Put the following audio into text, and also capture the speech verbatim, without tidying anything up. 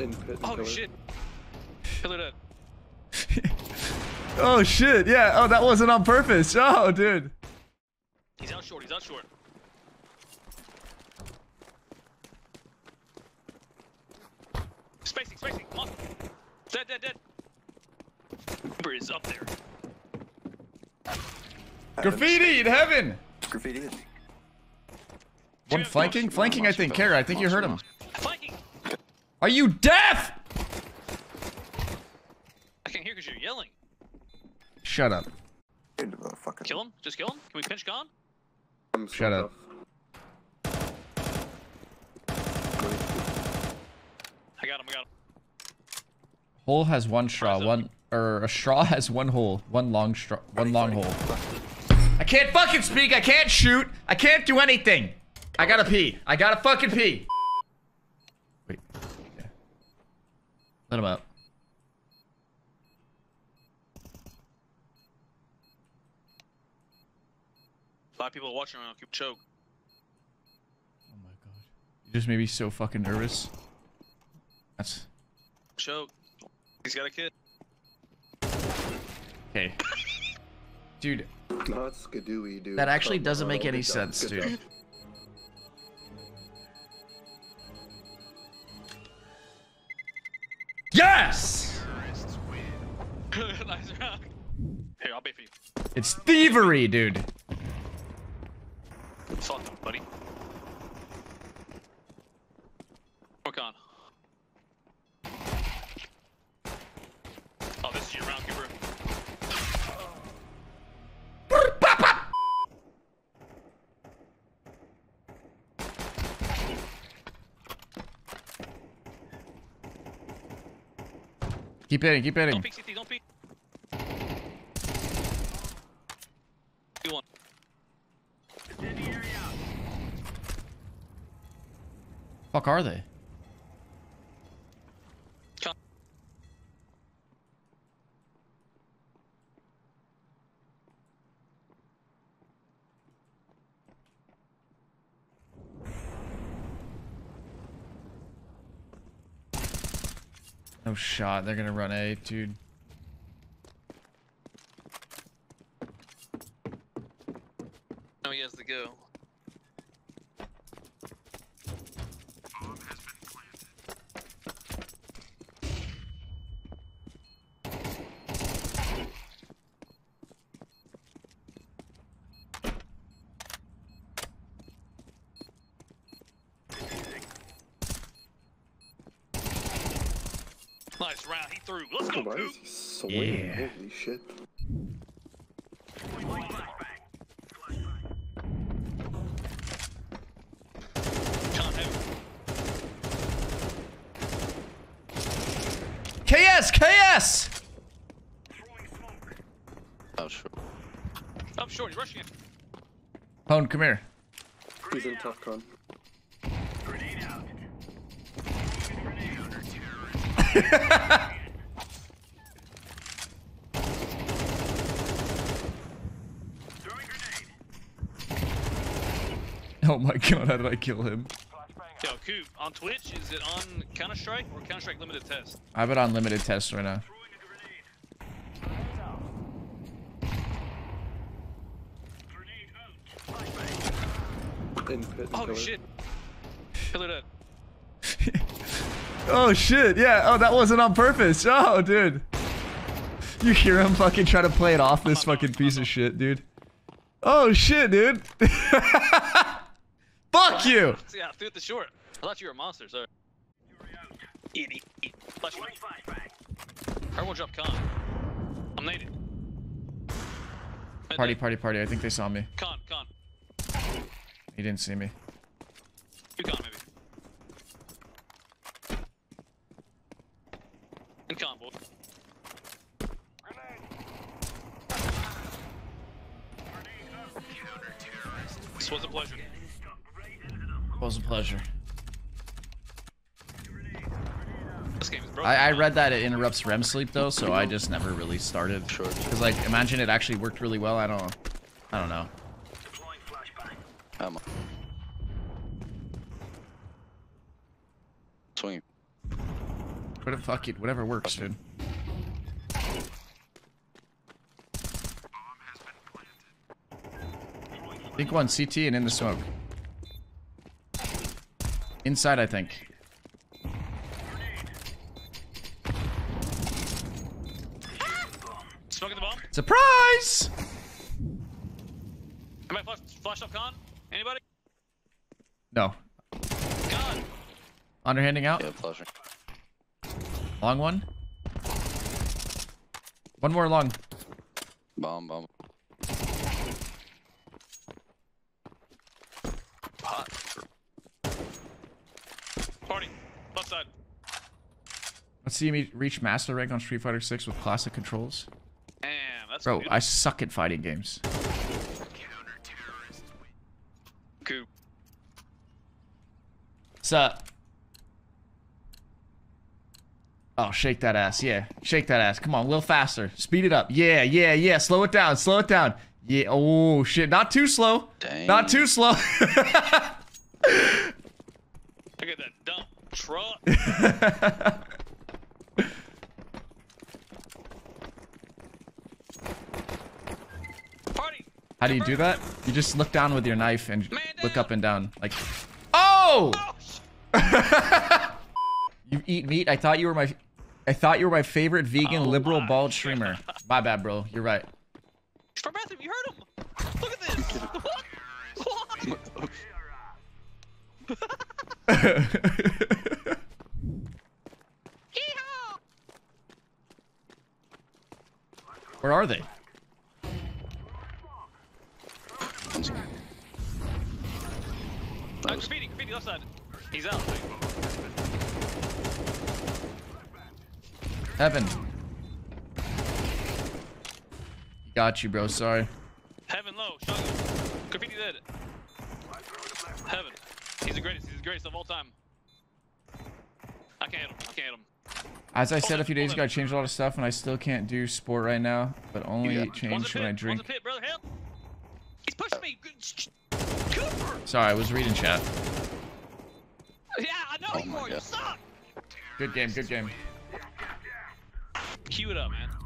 in pit. Oh shit! Pillar dead. Oh shit! Yeah. Oh, that wasn't on purpose. Oh, dude. He's out short. He's out short. Spacing. Spacing. Come on. Dead. Dead. Dead. Uber is up there. Graffiti in heaven. Graffiti. One flanking. Flanking. I think. Kara, I think you heard him. Flanking. Are you deaf? I can hear because you're yelling. Shut up. Kill him? Just kill him? Can we pinch gone? Shut up. I got him, I got him. Hole has one straw, one or er, a straw has one hole. One long straw one long hole. I can't fucking speak, I can't shoot, I can't do anything. I gotta pee. I gotta fucking pee. Wait. Yeah. Let him out. A lot of people are watching around. Keep choke. Oh my god. You just made me so fucking nervous. That's... Choke. He's got a kid. Okay. Dude. No, it's skidooey, dude. That actually doesn't make any sense, dude. Yes! Nice round. Here, I'll bait for you. It's thievery, dude. Salt them, buddy. Work on. Oh, this is your round, Cooper. Keep hitting, keep hitting. Don't peek, C T, don't peek. Fuck are they? No shot, they're gonna run A, dude. Oh, he has to go. Nice round, he threw. Let's go, Coop. Yeah. Holy shit. K S, K S. Oh, sure. Up short, he's rushing it. Pone, come here. He's in tough con. Oh my god, how did I kill him? Yo, Coop, on Twitch, is it on Counter-Strike or Counter-Strike Limited Test? I have it on Limited Test right now. Oh shit. Pillar dead. Oh shit, yeah, oh that wasn't on purpose. Oh dude. You hear him fucking try to play it off this fucking piece of shit, dude. Oh shit, dude. Fuck you! Yeah, I threw it the short. I thought you were a monster, sir. Idiot. Everyone drop con. I'm naded. Party, party, party. I think they saw me. Con, con. He didn't see me. You con, maybe. And combo. This was a pleasure. It was a pleasure. This game is broken. I, I read that it interrupts R E M sleep though, so I just never really started. Because like, imagine it actually worked really well. I don't, I don't know. Um, swing. Whatever, fuck it. Whatever works, dude. Think one C T and in the smoke. Inside, I think. Ah! Smoking the bomb. Surprise! Am I flash, flash up con? Anybody? No. Con. Underhanding out. Yeah, pleasure. Long one. One more long. Bomb, bomb. Party, left side. Let's see me reach master rank on Street Fighter six with classic controls. Damn, that's bro. Good. I suck at fighting games. Cool. What's up? Oh, shake that ass. Yeah, shake that ass. Come on, a little faster. Speed it up. Yeah, yeah, yeah. Slow it down. Slow it down. Yeah. Oh shit. Not too slow. Dang. Not too slow. Look at that dump truck. Party. How do you do that? You just look down with your knife and man look down. Up and down. Like, oh! Oh you eat meat? I thought you were my, I thought you were my favorite vegan oh, liberal my. Bald streamer. My bad, bro. You're right. For Matthew, you heard him. Look at this. What? What? Where are they? I'm speeding, speeding left side. He's out. Heaven. Got you, bro. Sorry. Heaven low. Shotgun. Graffiti dead. Heaven. He's the greatest. He's the greatest of all time. I can't hit him. I can't hit him. As I hold said him, a few days ago, him. I changed a lot of stuff, and I still can't do sport right now, but only change when I drink. Pit, brother. Help. He's pushing me. Cooper. Sorry, I was reading chat. Yeah, I know oh you, you suck. Good game. Good game. Cue it up, man.